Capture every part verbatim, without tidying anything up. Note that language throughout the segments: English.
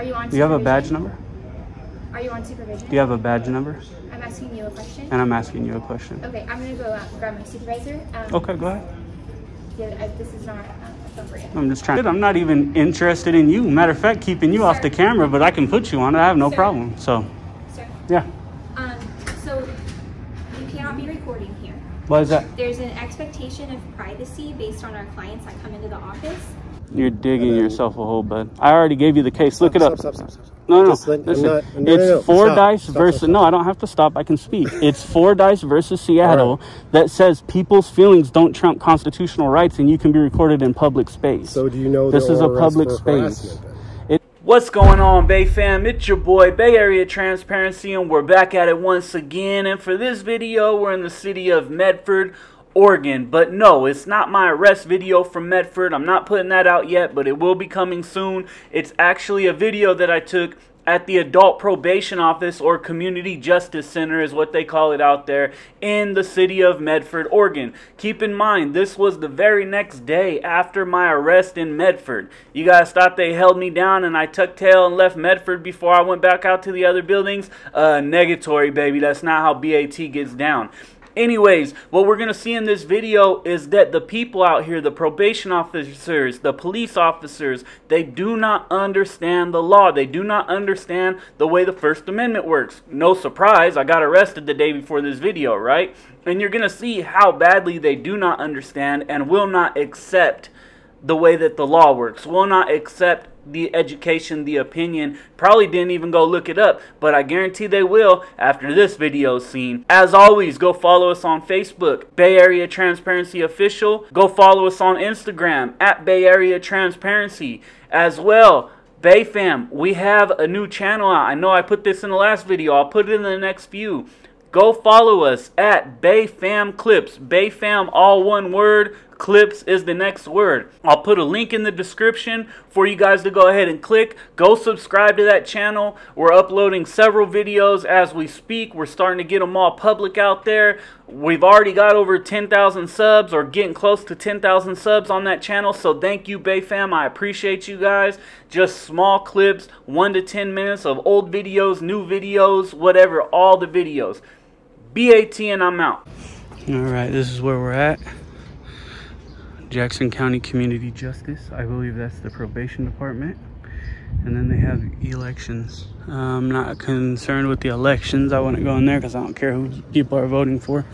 Are you on supervision? Do you have a badge number? Are you on supervision? Do you have a badge number? I'm asking you a question. And I'm asking you a question. Okay, I'm going to go out and grab my supervisor. Um, okay, go ahead. Yeah, I, this is not appropriate. I'm just trying. I'm not even interested in you. Matter of fact, keeping you sir. off the camera, but I can put you on it. I have no sir. problem. So, sir. yeah. Um, so you cannot be recording here. Why is that? There's an expectation of privacy based on our clients that come into the office. You're digging Hello. yourself a hole, bud. I already gave you the case. Stop, Look it up. Stop, stop, stop, stop. No, no, no. Listen, not, no, it's no, no. Fordyce versus... Stop, stop. No, I don't have to stop. I can speak. It's Fordyce versus Seattle right. that says people's feelings don't trump constitutional rights and you can be recorded in public space. So do you know this is a public space? It What's going on, Bay Fam? It's your boy, Bay Area Transparency, and we're back at it once again. And for this video, we're in the city of Medford, Oregon. But no, it's not my arrest video from Medford. I'm not putting that out yet, but it will be coming soon. It's actually a video that I took at the adult probation office, or community justice center is what they call it out there, in the city of Medford, Oregon. Keep in mind, this was the very next day after my arrest in Medford. You guys thought they held me down and I tucked tail and left Medford before I went back out to the other buildings? Uh, negatory, baby. That's not how B A T gets down. Anyways, what we're going to see in this video is that the people out here, the probation officers, the police officers, they do not understand the law. They do not understand the way the First Amendment works. No surprise, I got arrested the day before this video, right? And you're going to see how badly they do not understand and will not accept the way that the law works, will not accept the education, the opinion. Probably didn't even go look it up, but I guarantee they will after this video is seen. As always, go follow us on Facebook, Bay Area Transparency Official. Go follow us on Instagram, at Bay Area Transparency. As well, Bay Fam, we have a new channel out. I know I put this in the last video. I'll put it in the next few. Go follow us at BayFam Clips. BayFam, all one word. Clips is the next word. I'll put a link in the description for you guys to go ahead and click. Go subscribe to that channel. We're uploading several videos as we speak. We're starting to get them all public out there. We've already got over ten thousand subs, or getting close to ten thousand subs on that channel. So thank you, BayFam. I appreciate you guys. Just small clips, one to ten minutes of old videos, new videos, whatever, all the videos. B A T, and I'm out. All right, this is where we're at. Jackson County Community Justice. I believe that's the probation department. And then they have elections. Uh, I'm not concerned with the elections. I wouldn't go in there because I don't care who people are voting for.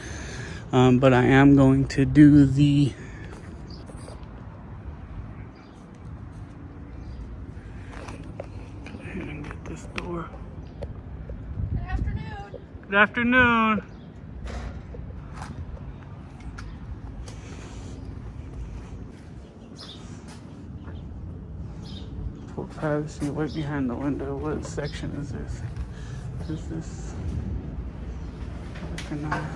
Um, but I am going to do the get this door. Good afternoon. Good afternoon. Privacy, right behind the window. What section is this? Is this? I don't know.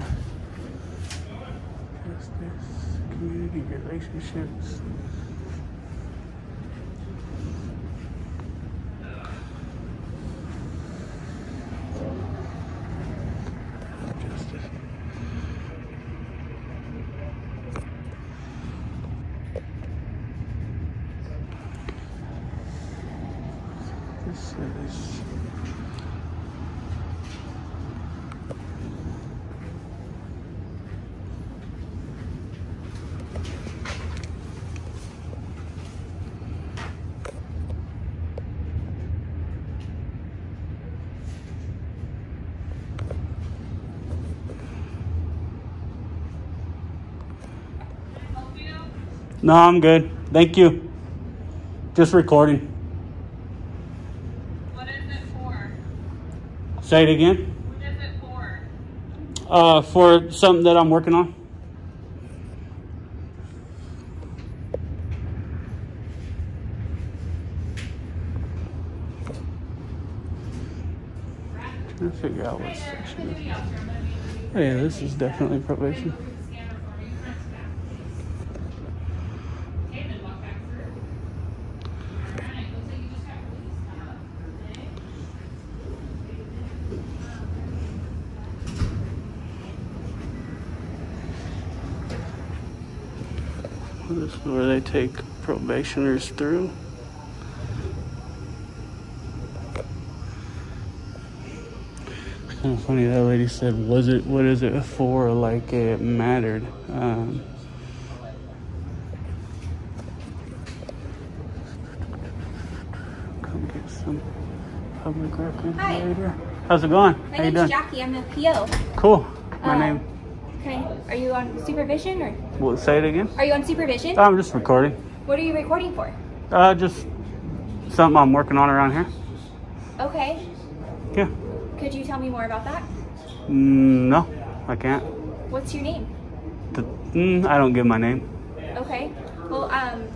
Is this community relationships? This is No, I'm good. Thank you. Just recording. Say it again. What is it for? Uh, for something that I'm working on. I'll figure out what section this is. Oh yeah, this is definitely probation. This is where they take probationers through. Kind of funny, that lady said, was it, what is it for? Like it mattered. Um, come get some public records Hi. later. How's it going? My How name's you doing? Jackie. I'm a P O. Cool. My uh, name. Okay. Are you on supervision or? Well, say it again. Are you on supervision? I'm just recording. What are you recording for? Uh, just something I'm working on around here. Okay. Yeah. Could you tell me more about that? Mm, no, I can't. What's your name? The, mm, I don't give my name. Okay. Well, um,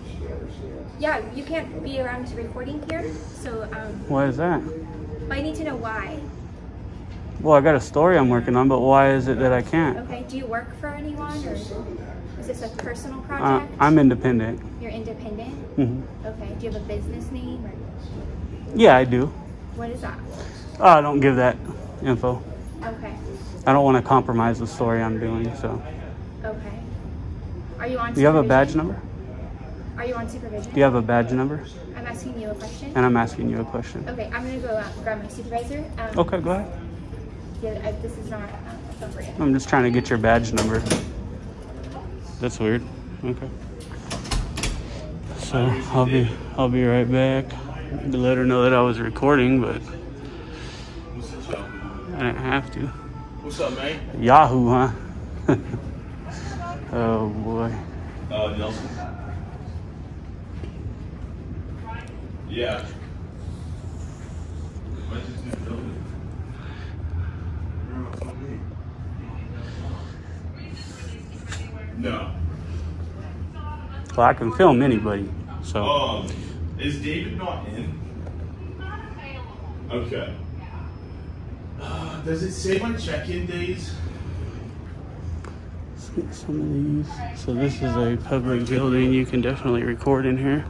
yeah, you can't be around to recording here, so, um... Why is that? I need to know why. Well, I got a story I'm working on, but why is it that I can't? Okay. Do you work for anyone, or...? Is this a personal project? Uh, I'm independent. You're independent? Mm-hmm. Okay. Do you have a business name? Or... Yeah, I do. What is that? Oh, I don't give that info. Okay. I don't want to compromise the story I'm doing, so. Okay. Are you on supervision? Do you have a badge number? Are you on supervision? Do you have a badge number? I'm asking you a question. And I'm asking you a question. Okay, I'm going to go out and grab my supervisor. Um, okay, go ahead. Yeah, I, this is not appropriate. I'm just trying to get your badge number. That's weird. Okay. So I'll be I'll be right back. To let her know that I was recording, but I didn't have to. What's up, man? Yahoo, huh? Oh boy. Oh, uh, Nelson. Yeah. No. Well, I can film anybody, so. Um, is David not in? Okay. Uh, does it say my check-in days? Some of these. So this is a public building. You can definitely record in here.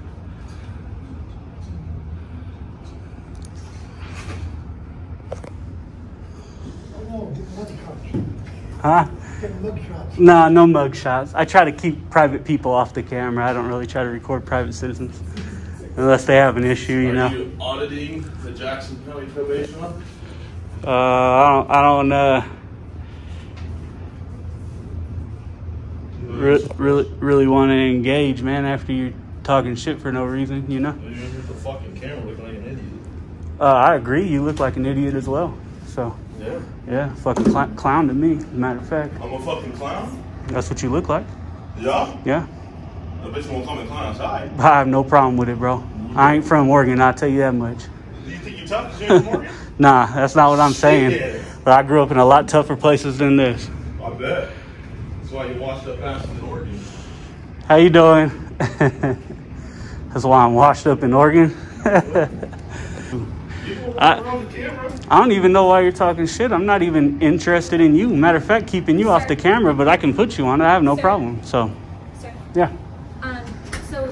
Huh? Nah, no mug shots. I try to keep private people off the camera. I don't really try to record private citizens unless they have an issue, you Are know. Are you auditing the Jackson County Probation Office? Uh, I don't, I don't, uh, re really, really want to engage, man, after you're talking shit for no reason, you know? You're with the fucking camera looking like an idiot. Uh, I agree. You look like an idiot as well, so. Yeah. Yeah, fucking cl clown to me, as a matter of fact. I'm a fucking clown? That's what you look like. Yeah? Yeah. I bet you won't come and clown outside. I have no problem with it, bro. Mm-hmm. I ain't from Oregon, I'll tell you that much. Do you think you're tough because you're from Oregon? Nah, that's not what I'm saying. Yeah. But I grew up in a lot tougher places than this. I bet. That's why you washed up fast in Oregon. How you doing? That's why I'm washed up in Oregon. I, I don't even know why you're talking shit. I'm not even interested in you. Matter of fact, keeping you Sir. off the camera, but I can put you on it. I have no Sir. problem. So, Sir. yeah. Um, so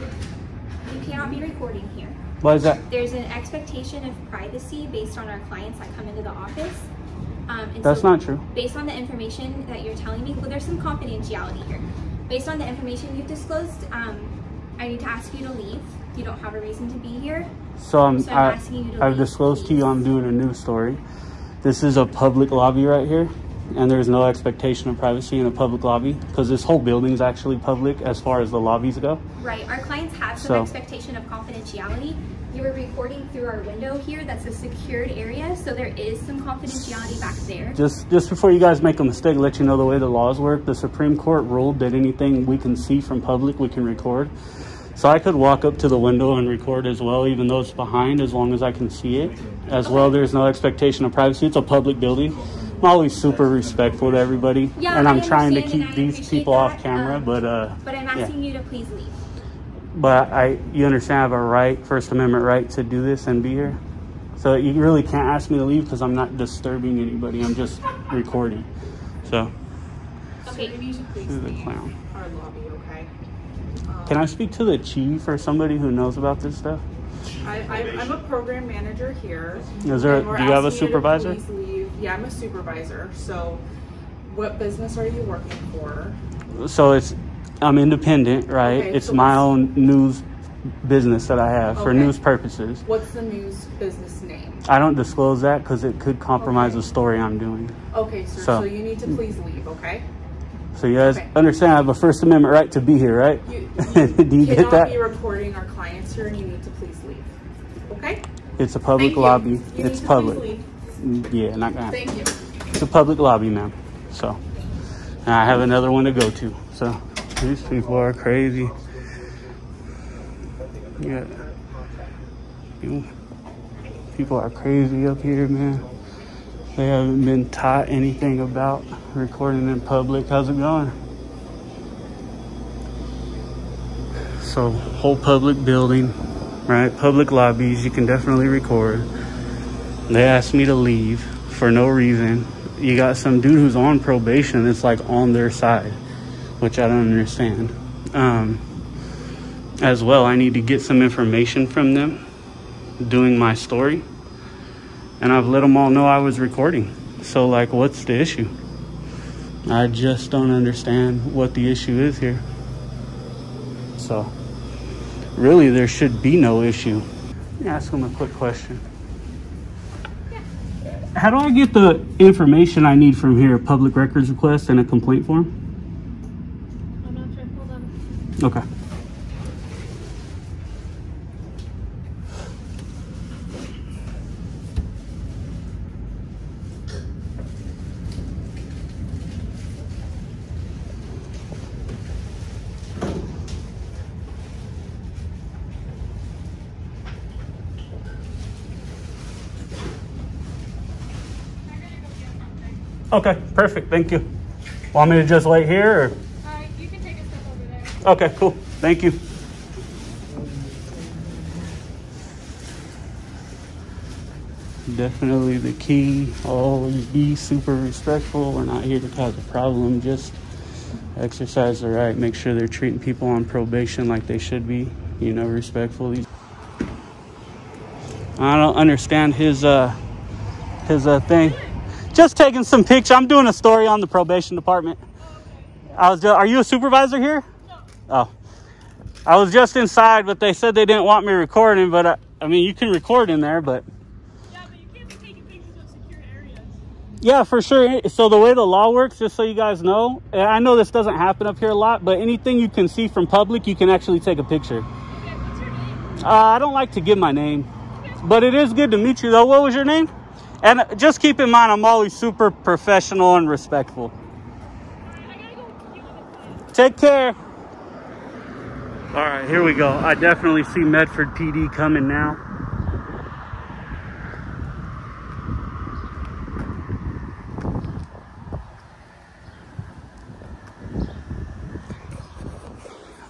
you cannot be recording here. Why is that? There's an expectation of privacy based on our clients that come into the office. Um, and That's so not true. Based on the information that you're telling me, well, there's some confidentiality here. Based on the information you've disclosed, um, I need to ask you to leave. You don't have a reason to be here. So I'm, so I'm I, asking you to I've leave, disclosed please. to you I'm doing a news story. This is a public lobby right here, and there's no expectation of privacy in a public lobby because this whole building's actually public as far as the lobbies go. Right. Our clients have some so. expectation of confidentiality. You were recording through our window here. That's a secured area, so there is some confidentiality back there. Just just before you guys make a mistake, let you know the way the laws work. The Supreme Court ruled that anything we can see from public, we can record. So I could walk up to the window and record as well, even though it's behind, as long as I can see it. As okay. well, there's no expectation of privacy. It's a public building. I'm always super respectful to everybody, yeah, and I'm trying to keep these people that. off camera, um, but... Uh, but I'm asking yeah. you to please leave. But I, you understand I have a right, First Amendment right, to do this and be here? So you really can't ask me to leave because I'm not disturbing anybody. I'm just recording, so... Okay, you need to please leave our lobby, okay? Um, Can I speak to the chief or somebody who knows about this stuff? I, I, I'm a program manager here. Is there? Do you have a supervisor? Leave. Yeah, I'm a supervisor. So what business are you working for? So it's, I'm independent, right? Okay, it's so my own news business that I have okay. for news purposes. What's the news business name? I don't disclose that because it could compromise okay. the story I'm doing. Okay, sir. So, so you need to please leave, okay? So you guys okay. understand I have a First Amendment right to be here, right? You, you Do you get that? Cannot be reporting our clients here, and you need to please leave, okay? It's a public Thank lobby. You. You it's public. Yeah, not gonna. Thank you. It's a public lobby, ma'am. So, and I have another one to go to. So these people are crazy. Yeah, people are crazy up here, man. They haven't been taught anything about recording in public. How's it going? So, whole public building, right? Public lobbies, you can definitely record. They asked me to leave for no reason. You got some dude who's on probation that's like on their side, which I don't understand. Um, As well, I need to get some information from them doing my story, and I've let them all know I was recording. So like, what's the issue? I just don't understand what the issue is here. So really there should be no issue. Let me ask them a quick question. Yeah. How do I get the information I need from here? A public records request and a complaint form? I'm not sure, hold on. Okay. Okay, perfect, thank you. Want me to just wait here, or? Uh, you can take a step over there. Okay, cool, thank you. Definitely the key, always be super respectful. We're not here to cause a problem, just exercise the right, make sure they're treating people on probation like they should be, you know, respectfully. I don't understand his, uh, his uh, thing. Just taking some pictures. I'm doing a story on the probation department. Okay. I was just, are you a supervisor here? No. Oh. I was just inside, but they said they didn't want me recording, but I, I mean, you can record in there, but. Yeah, but you can't be taking pictures of secure areas. Yeah, for sure. So the way the law works, just so you guys know, and I know this doesn't happen up here a lot, but anything you can see from public, you can actually take a picture. Okay, what's your name? Uh, I don't like to give my name, okay. But it is good to meet you though. What was your name? And just keep in mind, I'm always super professional and respectful. I gotta go. Take care. All right, here we go. I definitely see Medford P D coming now.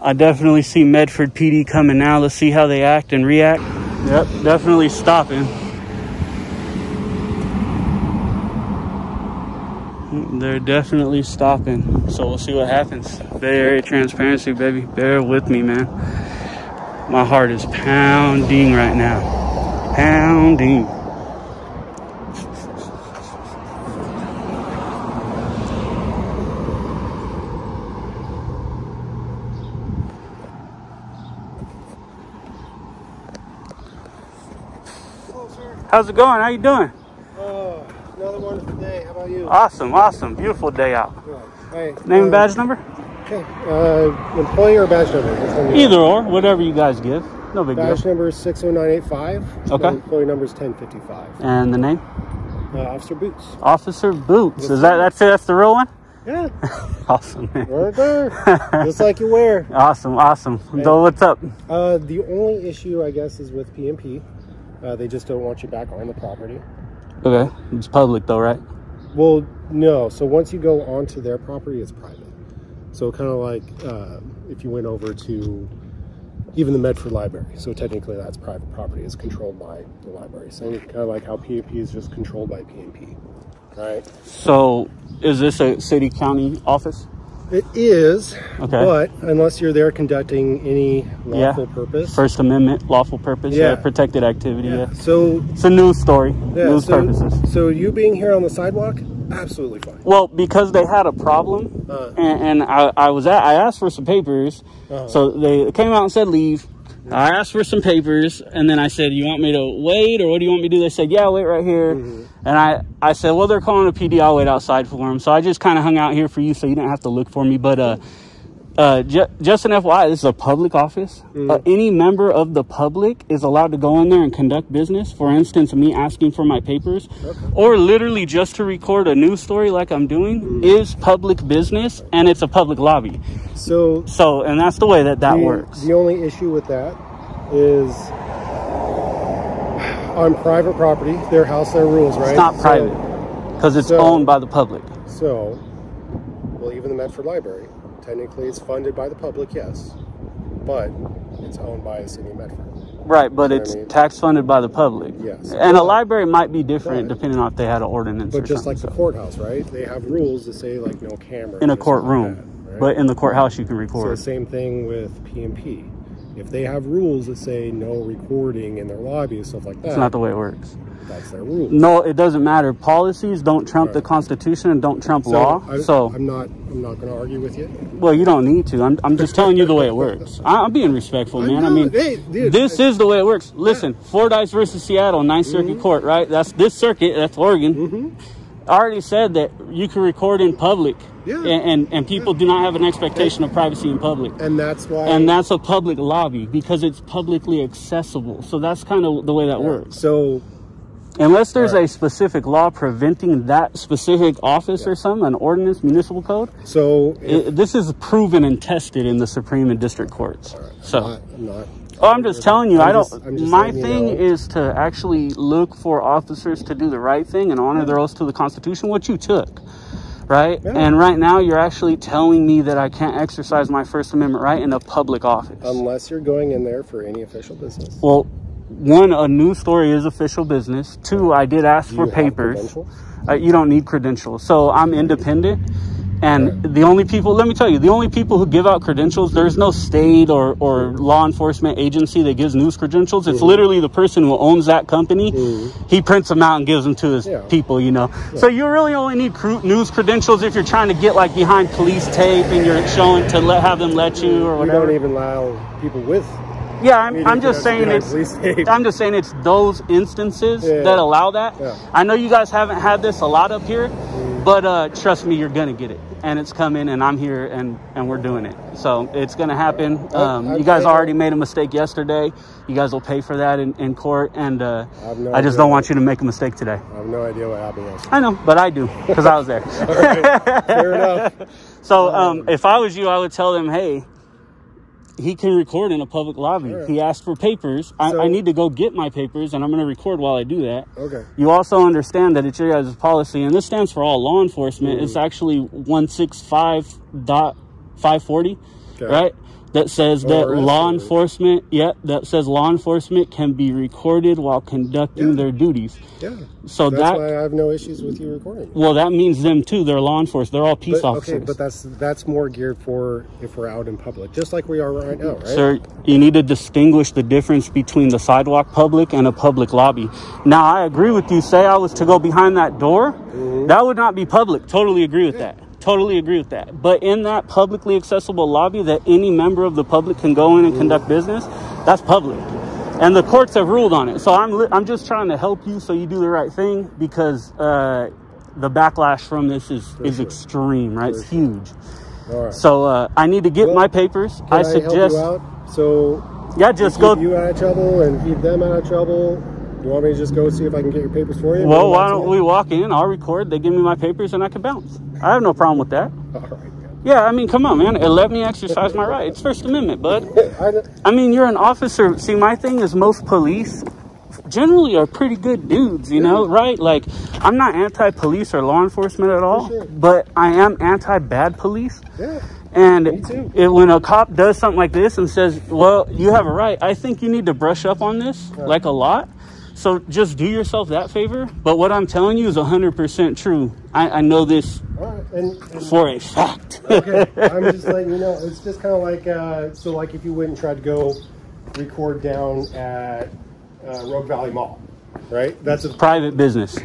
I definitely see Medford P D coming now. Let's see how they act and react. Yep, definitely stopping. They're definitely stopping, so we'll see what happens. Bay Area Transparency, baby. Bear with me, man. My heart is pounding right now. Pounding. Hello, sir. How's it going? How you doing? Another wonderful day. How about you? Awesome, awesome. Beautiful day out. Right. Hey, Name um, and badge number? Okay. Uh, employee or badge number? Either or, whatever you guys give. No big deal. Badge number is six oh nine eight five. Okay. Employee number is ten fifty-five. And the name? Uh, Officer Boots. Officer Boots. Is that that's it? That's the real one? Yeah. Awesome, man. Right there. Just like you wear. Awesome, awesome. Right. So what's up? Uh, the only issue, I guess, is with P M P. Uh, they just don't want you back on the property. Okay, it's public though, right? Well, no. So once you go onto their property, it's private. So kind of like uh, if you went over to even the Medford Library. So technically that's private property. It's controlled by the library. So kind of like how P M P is just controlled by P M P, right? So is this a city county office? It is, okay. But unless you're there conducting any lawful yeah. purpose. First Amendment, lawful purpose, yeah, yeah protected activity. Yeah. Yeah. So it's a news story, yeah, news so, purposes. So you being here on the sidewalk, absolutely fine. Well, because they had a problem, uh, and, and I, I was at, I asked for some papers, uh-huh. so they came out and said leave. I asked for some papers, and then I said, you want me to wait, or what do you want me to do? They said, yeah, wait right here. Mm-hmm. And I, I said, well, they're calling a P D. I'll wait outside for them. So I just kind of hung out here for you so you didn't have to look for me. But uh, uh, ju just an F Y I, this is a public office. Mm-hmm. Uh, any member of the public is allowed to go in there and conduct business. For instance, me asking for my papers, okay, or literally just to record a news story like I'm doing, mm-hmm, is public business, and it's a public lobby. So, so, and that's the way that that the, works. The only issue with that is on private property, their house, their rules, right? It's not private because so, it's so, owned by the public. So, well, even the Medford Library, technically it's funded by the public, yes, but it's owned by the city of Medford. Right, but you know it's I mean? tax funded by the public. Yes. And a library might be different but, depending on if they had an ordinance. But just like the so. courthouse, right? They have rules that say like no camera. In a courtroom. Like Right. But in the courthouse, you can record. So same thing with P M P. If they have rules that say no recording in their lobby and stuff like that. That's not the way it works. That's their rule. No, it doesn't matter. Policies don't trump right. the Constitution and don't trump so law. I, so I'm not I'm not going to argue with you. Well, you don't need to. I'm, I'm just telling you the way it works. I, I'm being respectful, man. I, I mean, hey, dude, this I, is the way it works. Listen, yeah. Fordyce versus Seattle, Ninth mm-hmm. Circuit Court, right? That's this circuit. That's Oregon. Mm-hmm. I already said that you can record in public, yeah, and, and, and people yeah. do not have an expectation of privacy in public. And that's why... And that's a public lobby because it's publicly accessible. So that's kind of the way that yeah. works. So... Unless there's right. a specific law preventing that specific office yeah. or something, an ordinance, municipal code. So... If, it, this is proven and tested in the Supreme and District Courts. Right, so... I'm not, I'm not, oh, I'm just telling you, I'm I don't... Just, just my thing you know. is to actually look for officers to do the right thing and honor yeah. their oaths to the Constitution, which you took, right? Yeah. And right now, you're actually telling me that I can't exercise my First Amendment right in a public office. Unless you're going in there for any official business. Well, one, a news story is official business. Two, I did ask do for you papers. Uh, you don't need credentials. So I'm independent. And the only people, let me tell you, the only people who give out credentials, there's no state or, or law enforcement agency that gives news credentials. It's mm-hmm. literally the person who owns that company. Mm-hmm. He prints them out and gives them to his yeah. people, you know. Yeah. So you really only need news credentials if you're trying to get like behind police tape and you're showing to let, have them let you or whatever. We don't even allow people with. Yeah, I'm, I'm just saying it's. I'm just saying it's those instances yeah. that allow that. Yeah. I know you guys haven't had this a lot up here. But uh, trust me, you're going to get it. And it's coming, and I'm here, and, and we're doing it. So it's going to happen. Um, you guys already made a mistake yesterday. You guys will pay for that in, in court. And uh, I, no I just don't want you to make a mistake today. I have no idea what happened yesterday. I know, but I do, because I was there. All right. Fair enough. So um, if I was you, I would tell them, hey, he can record in a public lobby. Right. He asked for papers. I, so, I need to go get my papers, and I'm going to record while I do that. Okay. You also understand that it's your guys' policy, and this stands for all law enforcement. Mm. It's actually one sixty-five point five forty, okay, right? That says oh, that right. law enforcement, yeah, that says law enforcement can be recorded while conducting yeah. their duties. Yeah. So that's that, why I have no issues with you recording. Well, that means them too. They're law enforcement. They're all peace but, officers. Okay, but that's that's more geared for if we're out in public, just like we are right now, right? Sir, you need to distinguish the difference between the sidewalk public and a public lobby. Now, I agree with you. Say I was to go behind that door, mm-hmm. that would not be public. Totally agree with yeah. that. Totally agree with that. But in that publicly accessible lobby that any member of the public can go in and conduct business, that's public. And the courts have ruled on it. So I'm, li I'm just trying to help you so you do the right thing because uh, the backlash from this is, is sure. extreme, right? For it's sure. huge. All right. So uh, I need to get well, my papers. Can I, I suggest... Help you out? So yeah, just go... Keep you out of trouble and keep them out of trouble. You want me to just go see if I can get your papers for you? Well, why don't we walk in? I'll record. They give me my papers and I can bounce. I have no problem with that. All right. Yeah, I mean, come on, man. It let me exercise my right. It's First Amendment, bud. I mean, you're an officer. See, my thing is most police generally are pretty good dudes, you know, right? Like, I'm not anti-police or law enforcement at all, sure. but I am anti-bad police. Yeah. And it, when a cop does something like this and says, well, you have a right, I think you need to brush up on this, yeah. like a lot. So just do yourself that favor. But what I'm telling you is one hundred percent true. I, I know this right, and, and for a fact. Okay, I'm just letting you know. It's just kind of like, uh, so like if you went and tried to go record down at uh, Rogue Valley Mall, right? That's a private business.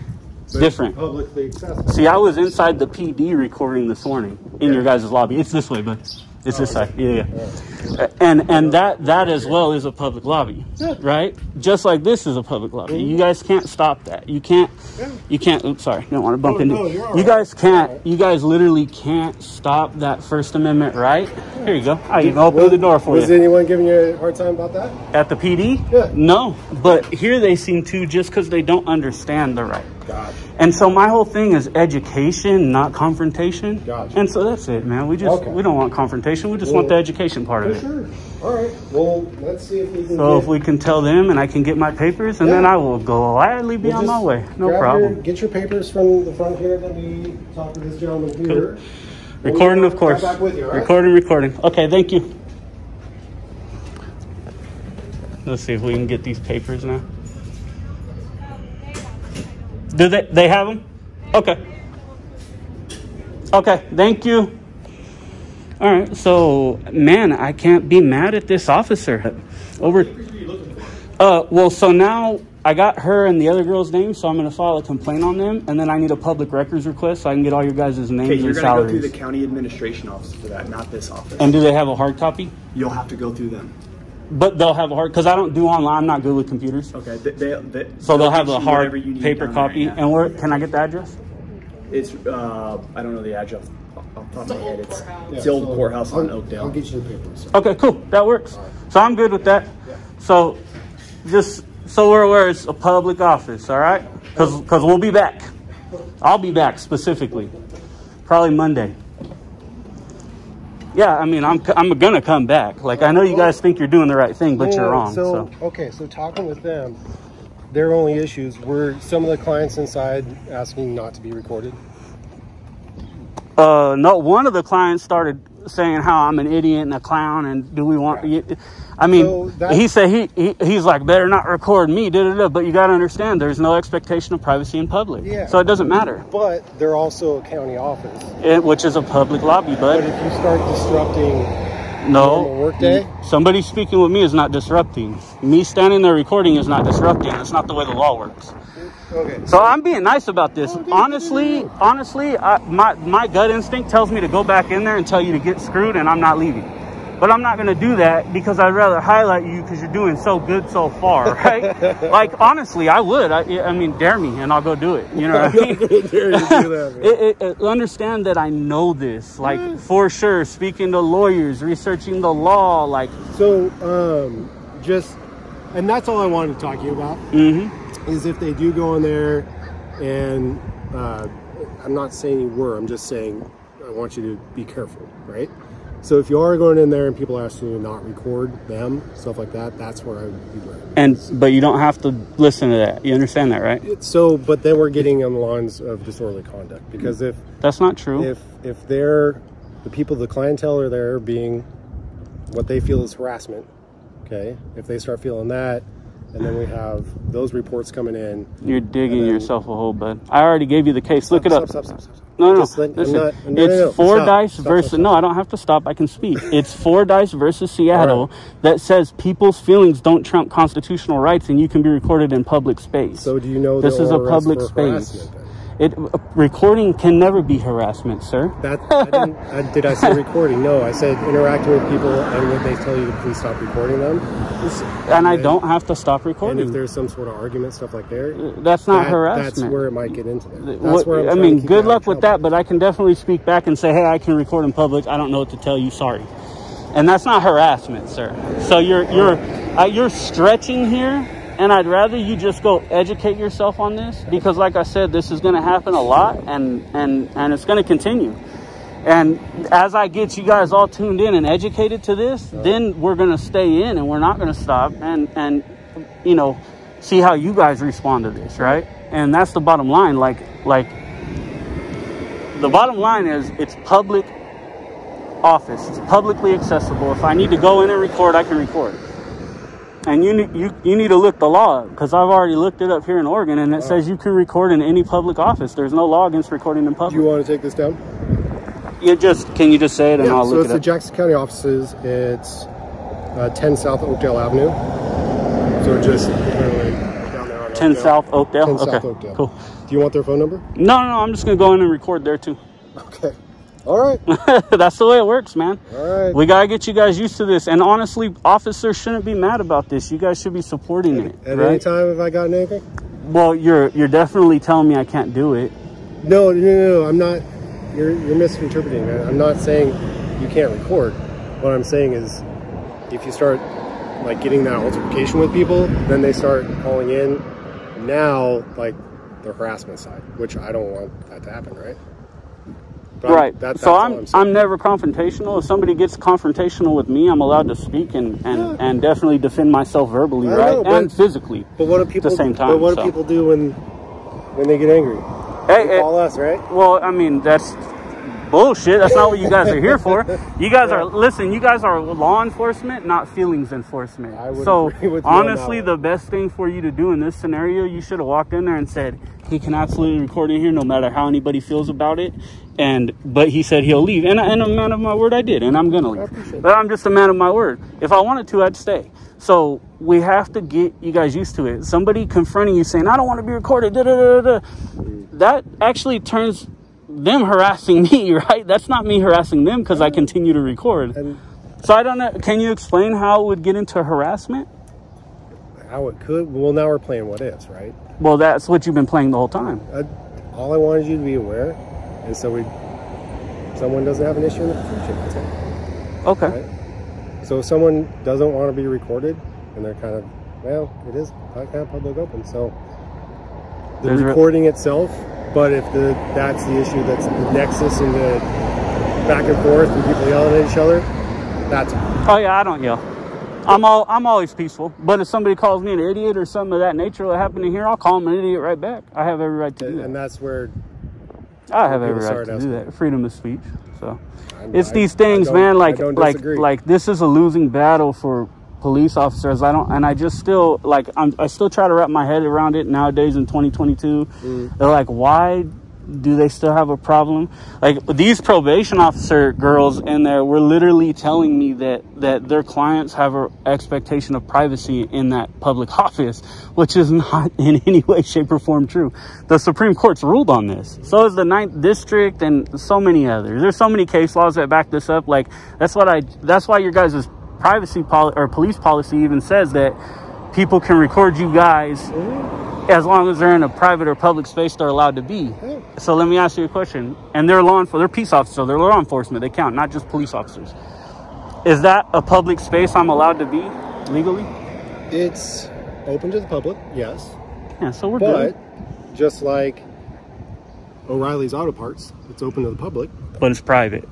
Different. Publicly accessible. See, I was inside the P D recording this morning in yeah. your guys' lobby. It's this way, but... It's oh, this side. Yeah, yeah. yeah. And and that that as well is a public lobby, yeah. right? Just like this is a public lobby. Mm-hmm. You guys can't stop that. You can't. Yeah. You can't. Oops, sorry. I don't want to bump no, into. No, you're all you guys right. can't. Right. You guys literally can't stop that First Amendment right. Yeah. Here you go. I can open was, the door for was you. Was anyone giving you a hard time about that? At the P D? Yeah. No, but here they seem to just because they don't understand the right. Gotcha. And so my whole thing is education, not confrontation. Gotcha. And so that's it, man. We just okay. we don't want confrontation. We just well, want the education part of it. Sure. All right. Well, let's see if we can. So get... if we can tell them, and I can get my papers, and yeah. then I will gladly be we'll on my way. No problem. Your, get your papers from the front here that we talked to this gentleman here. Cool. Recording, of course. Back with you, right? Recording, recording. Okay. Thank you. Let's see if we can get these papers now. Do they, they have them? Okay. Okay, thank you. All right, so, man, I can't be mad at this officer. Over. Uh, well, so now I got her and the other girl's name, so I'm going to file a complaint on them, and then I need a public records request so I can get all your guys' names and salaries. Okay, you're going to go through the county administration office for that, not this office. And do they have a hard copy? You'll have to go through them. But they'll have a hard, because I don't do online. I'm not good with computers. Okay. They, they, they, so they'll have a hard paper copy. Right and where can I get the address? It's, uh, I don't know the address off the top of my head. It's yeah, the old so courthouse on Oakdale. I'll get you the papers. Okay, cool. That works. Right. So I'm good with that. Yeah. So just so we're aware it's a public office, all right? Because because we'll be back. I'll be back specifically. Probably Monday. Yeah, I mean, I'm I'm gonna come back. Like, I know you guys think you're doing the right thing, but yeah, you're wrong. So, so okay, so talking with them, their only issues were some of the clients inside asking not to be recorded. Uh, no, one of the clients started saying how I'm an idiot and a clown, and do we want? Right. I mean, so he said he, he he's like better not record me, da da da. But you gotta understand, there's no expectation of privacy in public, yeah. So it doesn't matter. But they're also a county office, it, which is a public lobby, bud. But if you start disrupting, no workday, somebody speaking with me is not disrupting. Me standing there recording is not disrupting. That's not the way the law works. Okay. So I'm being nice about this. Oh, dude, honestly, dude. honestly, I, my my gut instinct tells me to go back in there and tell you to get screwed, and I'm not leaving. But I'm not going to do that because I'd rather highlight you because you're doing so good so far, right? Like, honestly, I would. I, I mean, dare me and I'll go do it. You know what I mean? Dare you do that, man. It, it, it, understand that I know this, like, yes. for sure, speaking to lawyers, researching the law, like. So, um, just, and that's all I wanted to talk to you about, mm-hmm. is if they do go in there and uh, I'm not saying you were, I'm just saying I want you to be careful, right? So if you are going in there and people are asking you to not record them, stuff like that, that's where I would be right. And but you don't have to listen to that. You understand that, right? So, but then we're getting on the lines of disorderly conduct because if that's not true, if if they're the people, the clientele are there being what they feel is harassment. Okay, if they start feeling that. And then we have those reports coming in. You're digging then, yourself a hole, bud. I already gave you the case. Stop, Look it stop, up. Stop, stop, stop, stop. No, no, Just no. Let, Listen, not, no it's no, no. Fordyce stop, versus... Stop, stop. No, I don't have to stop. I can speak. It's Fordyce versus Seattle right. that says people's feelings don't trump constitutional rights and you can be recorded in public space. So do you know this is a public space? It uh, recording can never be harassment, sir. That I didn't, I, did I say recording? No, I said interacting with people, and when they tell you to please stop recording them, and, and I don't have to stop recording. And if there's some sort of argument, stuff like there, that's not that, harassment. That's where it might get into there. That's what, where I'm I mean, good luck with that. But I can definitely speak back and say, hey, I can record in public. I don't know what to tell you. Sorry. And that's not harassment, sir. So you're you're uh, you're stretching here. And I'd rather you just go educate yourself on this because, like I said, this is going to happen a lot and, and, and it's going to continue. And as I get you guys all tuned in and educated to this, then we're going to stay in and we're not going to stop and, and, you know, see how you guys respond to this. Right. And that's the bottom line. Like, like the bottom line is it's public office. It's publicly accessible. If I need to go in and record, I can record. And you, you you need to look the law up because I've already looked it up here in Oregon, and it oh. says you can record in any public office. There's no law against recording in public. Do you want to take this down? You just can you just say it and yeah, I'll so look it up. So it's the Jackson County offices. It's uh, ten South Oakdale Avenue. So just literally down there on ten Oakdale. South Oakdale. ten okay. South Oakdale. Cool. Do you want their phone number? No, no, no. I'm just gonna go in and record there too. Okay. All right. That's the way it works, man. All right. We got to get you guys used to this. And honestly, officers shouldn't be mad about this. You guys should be supporting at, it. At right? any time have I gotten anything? Well, you're you're definitely telling me I can't do it. No, no, no, no. I'm not. You're, you're misinterpreting, man. I'm not saying you can't record. What I'm saying is if you start like getting that altercation with people, then they start calling in now, like the harassment side, which I don't want that to happen, right? But right. That, that's so I'm, I'm, I'm never confrontational. If somebody gets confrontational with me, I'm allowed to speak and, and, yeah. and definitely defend myself verbally, right? Know, and but, physically. But what do people? At the same time, but what do so. people do when when they get angry? Hey, they call it, us, right? Well, I mean that's bullshit. That's not what you guys are here for. You guys yeah. are listen. You guys are law enforcement, not feelings enforcement. I would so agree with honestly, you on that. The best thing for you to do in this scenario, you should have walked in there and said, "He can absolutely record in here, no matter how anybody feels about it." And but he said he'll leave, and, I, and a man of my word, I did, and I'm gonna leave. But I'm just a man of my word. If I wanted to, I'd stay. So we have to get you guys used to it. Somebody confronting you saying, "I don't want to be recorded," da, da, da, da, that actually turns them harassing me, right? That's not me harassing them because I continue to record. And so I don't know. Can you explain how it would get into harassment? How it could? Well, now we're playing what ifs, right? Well, that's what you've been playing the whole time. I, all I wanted you to be aware, and so we, someone doesn't have an issue in the future. That's it. Okay. Right? So if someone doesn't want to be recorded, and they're kind of, well, it is kind of public open, so the There's recording re itself. But if the that's the issue, that's the nexus and the back and forth and people yelling at each other, that's oh yeah, I don't yell. I'm all I'm always peaceful. But if somebody calls me an idiot or something of that nature, what happened to here, I'll call them an idiot right back. I have every right to do and that. And that's where I have every right to do that. Freedom of speech. So I'm, it's I, these things, man. Like like like this is a losing battle for police officers. I don't, and I just still like I'm, I still try to wrap my head around it nowadays in twenty twenty-two. Mm. They're like, why do they still have a problem? Like these probation officer girls in there were literally telling me that that their clients have an expectation of privacy in that public office, which is not in any way, shape, or form true. The Supreme Court's ruled on this. So is the Ninth District and so many others. There's so many case laws that back this up. Like that's what I. That's why your guys is. privacy poli or police policy even says that people can record you guys mm-hmm. as long as they're in a private or public space they're allowed to be. Mm-hmm. So let me ask you a question. And they're law enforcement, they're peace officers, they're law enforcement, they count, not just police officers. Is that a public space I'm allowed to be legally? It's open to the public, yes. Yeah, so we're but good. Just like O'Reilly's Auto Parts, it's open to the public. But it's private.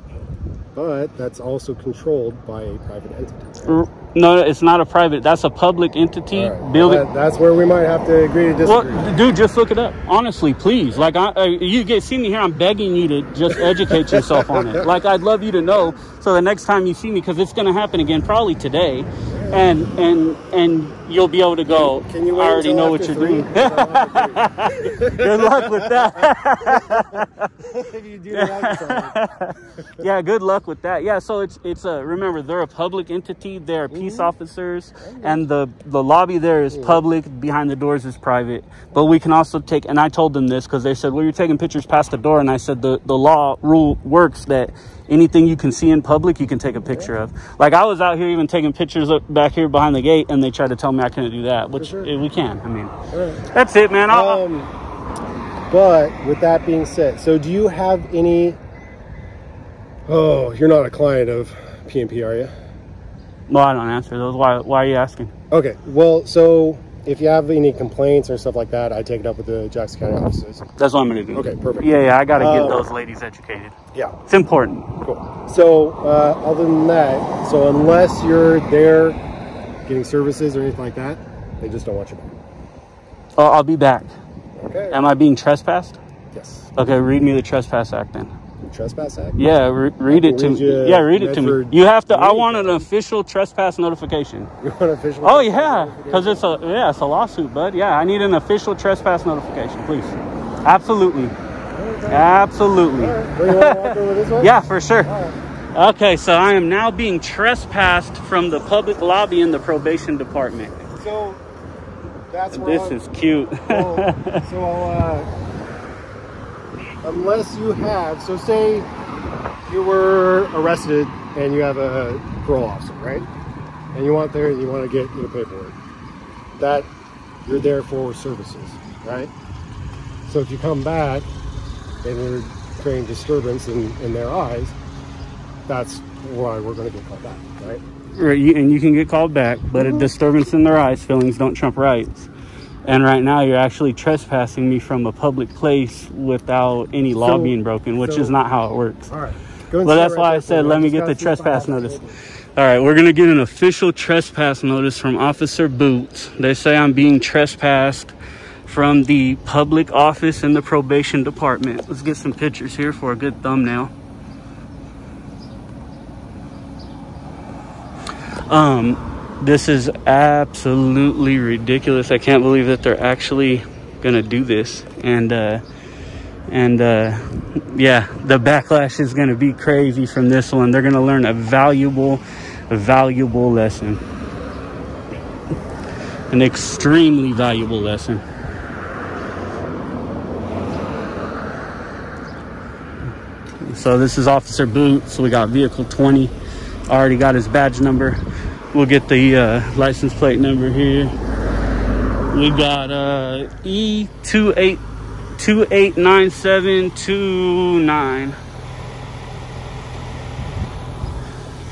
But that's also controlled by a private entity. No, it's not a private. That's a public entity. Right. Building. Well, that, that's where we might have to agree to disagree. Well, dude, just look it up. Honestly, please. Like, I, uh, you get see me here, I'm begging you to just educate yourself on it. Like, I'd love you to know so the next time you see me, because it's going to happen again, probably today, yeah. and and and you'll be able to go. Can, can you I already know what you're three? doing. Good luck with that. If you do that, yeah, good luck with that. Yeah, so it's it's a uh, remember they're a public entity. They're peace officers, and the the lobby there is public, behind the doors is private. But we can also take, and I told them this because they said, well, you're taking pictures past the door, and I said the the law rule works that anything you can see in public you can take a picture of. Like I was out here even taking pictures up back here behind the gate, and they tried to tell me I couldn't do that, which sure. we can. I mean right. that's it, man. I'll, um but with that being said, so do you have any oh you're not a client of P M P, are you? Well, I don't answer those. Why, why are you asking? Okay. Well, so if you have any complaints or stuff like that, I take it up with the Jackson County offices. That's what I'm going to do. Okay, perfect. Yeah, yeah. I got to get um, those ladies educated. Yeah. It's important. Cool. So uh, other than that, so unless you're there getting services or anything like that, they just don't want you back. Oh, I'll be back. Okay. Am I being trespassed? Yes. Okay, read me the Trespass Act then. Trespass Act? Yeah, re read it to me. You, yeah, read it to me. You have to. I want an official trespass notification. You want an official? Oh yeah, because it's a yeah, it's a lawsuit, bud. Yeah, I need an official trespass notification, please. Absolutely, absolutely. Yeah, for sure. Okay, so I am now being trespassed from the public lobby in the probation department. So that's this I'm, is cute. Well, so I'll. Uh, Unless you have, so say you you were arrested and you have a parole officer, right? And you want there and you want to get your paperwork. That you're there for services, right? So if you come back and you're creating disturbance in, in their eyes, that's why we're going to get called back, right? Right, and you can get called back, but mm-hmm. a disturbance in their eyes, feelings don't trump rights. And right now you're actually trespassing me from a public place without any so, law being broken, which so, is not how it works. All right. Well, that's right why I said, let me get the trespass notice. All right, we're going to get an official trespass notice from Officer Boots. They say I'm being trespassed from the public office and the probation department. Let's get some pictures here for a good thumbnail. Um... This is absolutely ridiculous. I can't believe that they're actually gonna do this. And uh and uh yeah, the backlash is gonna be crazy from this one. They're gonna learn a valuable valuable lesson, an extremely valuable lesson. So this is Officer Boots. We got vehicle twenty, already got his badge number. We'll get the uh, license plate number here. We got uh, E two eight two eight nine seven two nine.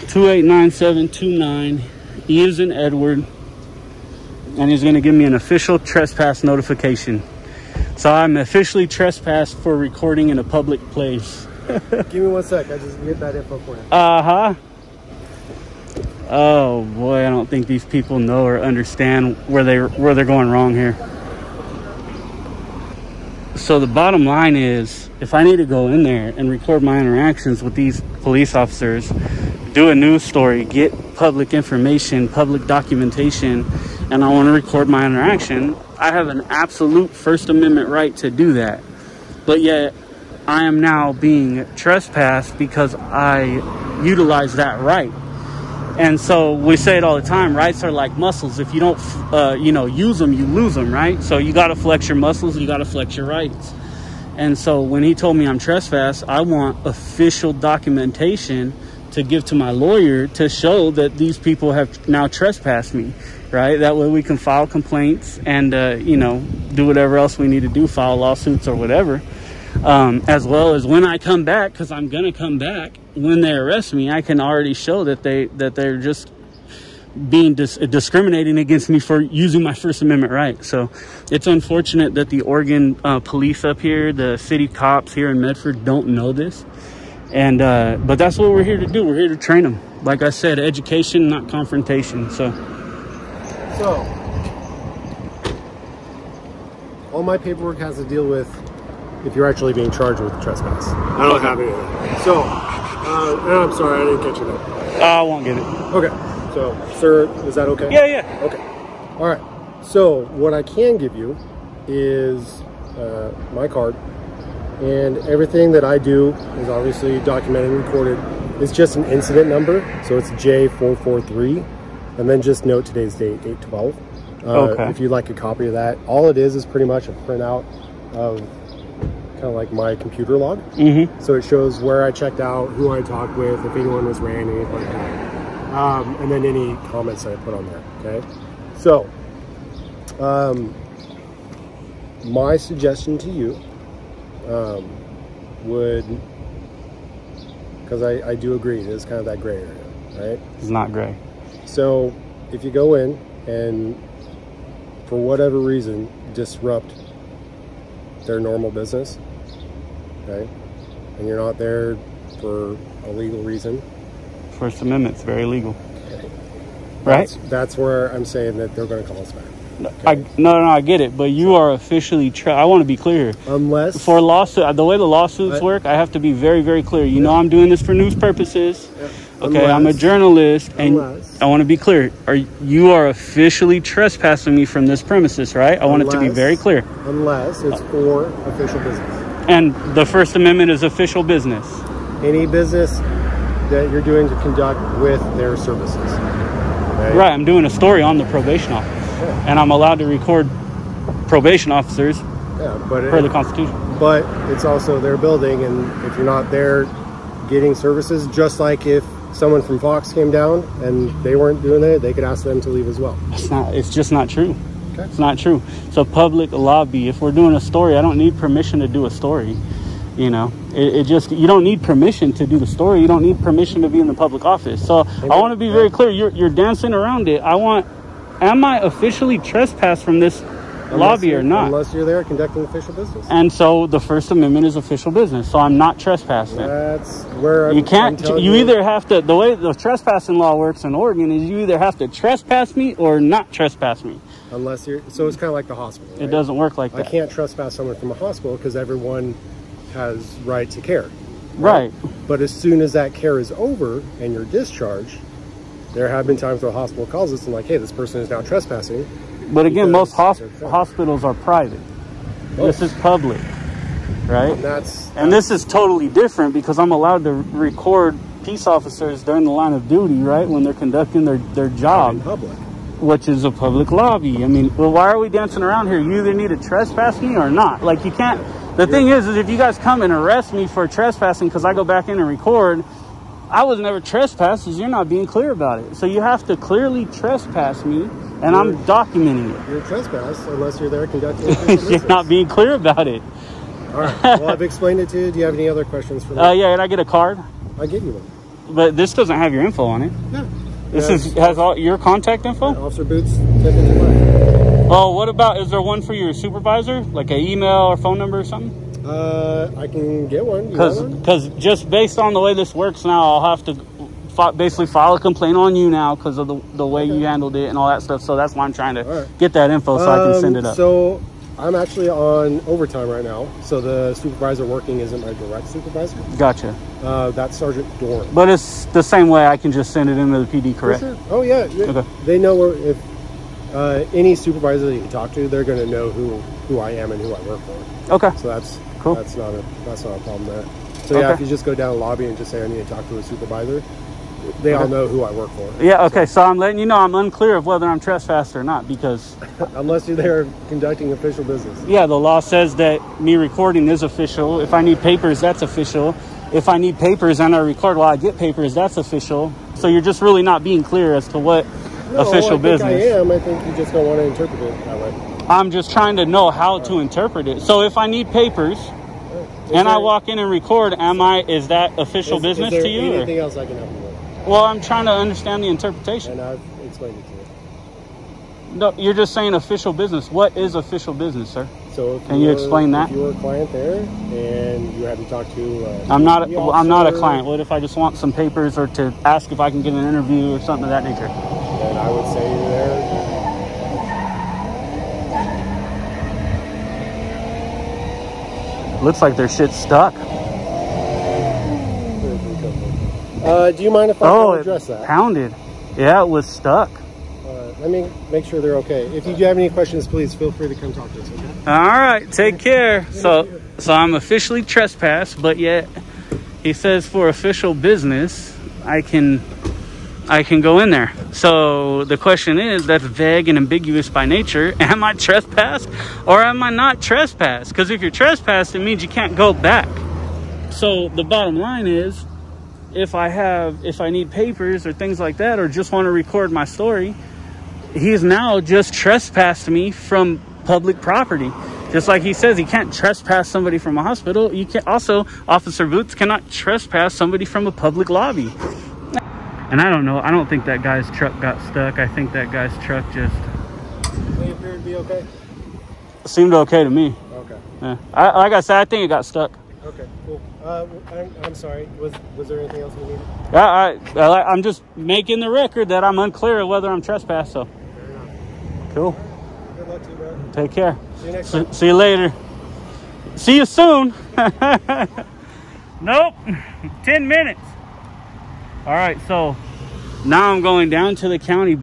two eight nine seven two nine. E is in Edward. And he's going to give me an official trespass notification. So I'm officially trespassed for recording in a public place. Give me one sec. I just get that info for you. Uh-huh. Oh boy, I don't think these people know or understand where they where they're going wrong here. So the bottom line is, if I need to go in there and record my interactions with these police officers, do a news story, get public information, public documentation, and I want to record my interaction, I have an absolute First Amendment right to do that. But yet I am now being trespassed because I utilize that right. And so we say it all the time, rights are like muscles. If you don't, uh, you know, use them, you lose them, right? So you got to flex your muscles, you got to flex your rights. And so when he told me I'm trespassed, I want official documentation to give to my lawyer to show that these people have now trespassed me, right? That way we can file complaints and, uh, you know, do whatever else we need to do, file lawsuits or whatever. Um, as well as when I come back, because I'm going to come back, when they arrest me, I can already show that, they, that they're just being dis discriminating against me for using my First Amendment right. So it's unfortunate that the Oregon uh, police up here, the city cops here in Medford, don't know this. And, uh, but that's what we're here to do. We're here to train them. Like I said, education, not confrontation. So, so all my paperwork has to deal with if you're actually being charged with trespass. I don't have any of that. So, uh, I'm sorry, I didn't catch you there. Uh, I won't get it. Okay. So, sir, is that okay? Yeah, yeah. Okay. All right. So, what I can give you is uh, my card, and everything that I do is obviously documented and recorded. It's just an incident number, so it's J four four three, and then just note today's date, eight twelve. Uh, okay. If you'd like a copy of that. All it is is pretty much a printout of kind of like my computer log. Mm-hmm. So it shows where I checked out, who I talked with, if anyone was ran, anything like that. Um, and then any comments that I put on there, okay? So, um, my suggestion to you um, would, because I, I do agree, it is kind of that gray area, right? It's not gray. So if you go in and for whatever reason disrupt their normal business, okay, and you're not there for a legal reason, First Amendment's very legal, okay, right? That's, that's where I'm saying that they're going to call us back. Okay? I, no, no, I get it, but you so, are officially. Tra I want to be clear. Unless for lawsuit, the way the lawsuits but, work, I have to be very, very clear. You yeah. know, I'm doing this for news purposes. Yeah. Okay, unless, I'm a journalist, and unless, I want to be clear. Are you are officially trespassing me from this premises, right? I want unless, it to be very clear. Unless it's for official business. And the First Amendment is official business. Any business that you're doing to conduct with their services. Right, right, I'm doing a story on the probation office, yeah. and I'm allowed to record probation officers yeah, but per it, the Constitution. But it's also their building, and if you're not there getting services, just like if someone from Fox came down and they weren't doing it, they could ask them to leave as well. It's not, it's just not true. Okay. It's not true. So public lobby, if we're doing a story, I don't need permission to do a story. You know, it, it just, you don't need permission to do the story. You don't need permission to be in the public office. So Amen. I want to be very clear. You're, you're dancing around it. I want, am I officially trespassed from this lobby or not? Unless you're there conducting official business. And so the First Amendment is official business. So I'm not trespassing. That's where I'm, you can't, I'm telling you, you either have to, the way the trespassing law works in Oregon is you either have to trespass me or not trespass me. Unless you're, so it's kind of like the hospital. Right? It doesn't work like that. I can't trespass someone from a hospital because everyone has right to care. Right? Right. But as soon as that care is over and you're discharged, there have been times where the hospital calls us and like, hey, this person is now trespassing. But again, most hosp hospitals are private. Oh. This is public, right? And, that's, that's, and this is totally different because I'm allowed to record peace officers during the line of duty, right? When they're conducting their, their job. In public. Which is a public lobby. I mean, well, why are we dancing around here? You either need to trespass me or not. Like, you can't. The thing is, is if you guys come and arrest me for trespassing because I go back in and record, I was never trespassed because you're not being clear about it. So you have to clearly trespass me, and you're, I'm documenting it. You're trespassed unless you're there conducting business. You're not being clear about it. All right. Well, I've explained it to you. Do you have any other questions for me? Uh, yeah, and I get a card? I give you one. But this doesn't have your info on it. No. This yes. is, has all your contact info? And Officer Boots, check into mine. Oh, what about, is there one for your supervisor? Like an email or phone number or something? Uh, I can get one. Because just based on the way this works now, I'll have to fi basically file a complaint on you now because of the, the way okay. you handled it and all that stuff. So that's why I'm trying to right. get that info so um, I can send it up. So I'm actually on overtime right now. So the supervisor working isn't my direct supervisor. Gotcha. Uh, that's Sergeant Dorn. But it's the same way, I can just send it into the P D, correct? Yes, oh, yeah. It, okay. They know where... If, Uh, any supervisor that you talk to, they're going to know who, who I am and who I work for. Okay. So that's cool. That's not a, that's not a problem there. So yeah, okay. if you just go down the lobby and just say, I need to talk to a supervisor, they okay. all know who I work for. Yeah. Okay. So. so I'm letting you know, I'm unclear of whether I'm trespassed or not because unless you're there conducting official business. Yeah. The law says that me recording is official. If I need papers, that's official. If I need papers and I record while I get papers, that's official. So you're just really not being clear as to what No, official I business. Think I am. I think you just don't want to interpret it that way. I'm just trying to know how right. to interpret it. So if I need papers right. and there, I walk in and record, am I? Is that official is, business is to you? Anything or? else I can help you with? Well, I'm trying to understand the interpretation. And I've explained it to you. No, you're just saying official business. What is official business, sir? So if can you, you were, explain that? If you were a client there and you had to talk to. Uh, I'm not. A, I'm not a client. What if I just want some papers or to ask if I can get an interview or something of that nature? And I would say you're there. Looks like their shit's stuck. Uh, do you mind if I oh, address that? Pounded. Yeah, it was stuck. Uh, let me make sure they're okay. If you do have any questions, please feel free to come talk to us. Okay? All right. Take care. So, so I'm officially trespassed, but yet he says for official business, I can. I can go in there. So the question is, that's vague and ambiguous by nature. Am I trespassed or am I not trespassed? Because if you're trespassed, it means you can't go back. So the bottom line is, if I have, if I need papers or things like that, or just want to record my story, he's now just trespassed me from public property. Just like he says, he can't trespass somebody from a hospital. You can't, also, Officer Boots cannot trespass somebody from a public lobby. And I don't know. I don't think that guy's truck got stuck. I think that guy's truck just... They appeared to be okay? Seemed okay to me. Okay. Yeah. I, like I said, I think it got stuck. Okay, cool. Uh, I'm, I'm sorry. Was, was there anything else we needed? I, I, I'm just making the record that I'm unclear of whether I'm trespassed. So. Fair enough. Cool. Right. Good luck to you, bro. Take care. See you next time. S see you later. See you soon. Nope. ten minutes. All right, so now I'm going down to the county.